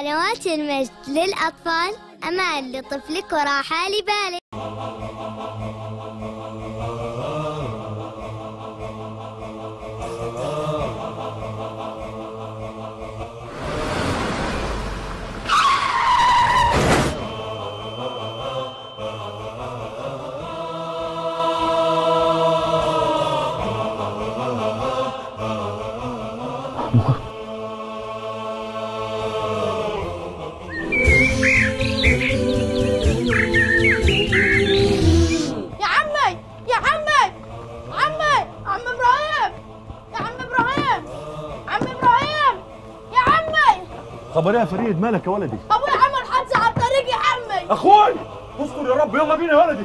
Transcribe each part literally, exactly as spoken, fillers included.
قنوات المجد للأطفال، أمان لطفلك وراحة لبالك. خبر يا فريد، مالك يا ولدي؟ ابويا عمل حادثه على الطريق يا عمي. اخوي استر يا رب، يلا بينا يا ولدي،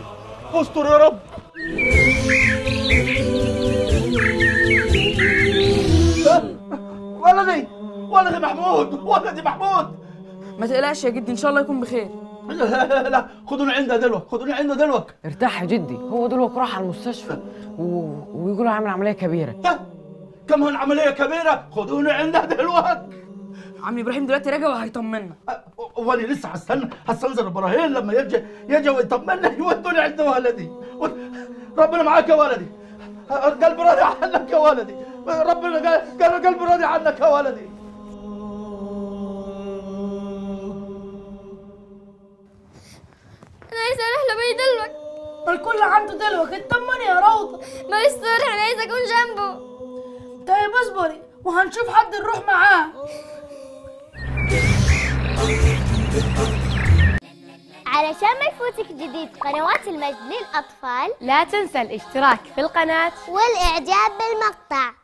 استر يا رب. ولدي ولدي محمود، ولدي محمود. ما تقلقش يا جدي، ان شاء الله يكون بخير. لا لا، خدوني عندها دلوك، خدوني عندها دلوك. ارتاح يا جدي، هو دلوك راح على المستشفى وبيقولوا له عامل عمليه كبيره. كمان عمليه كبيره؟ خدوني عندها دلوك. عم ابراهيم دلوقتي راجع وهيطمنا. وانا لسه هستنى هستنزل ابراهيم لما يرجع يجي ويطمنا يودوني عند ولدي. ربنا معاك يا ولدي، قلبي راضي عنك يا ولدي، ربنا قلبي راضي عنك يا ولدي. انا عايزه اروح لبي دلوك، الكل عنده دلوك، اطمني يا روضه. ماليش صالح، انا عايزه اكون جنبه. طيب اصبري وهنشوف حد نروح معاه. علشان ما يفوتك جديد قنوات المجد للأطفال، لا تنسى الاشتراك في القناة والإعجاب بالمقطع.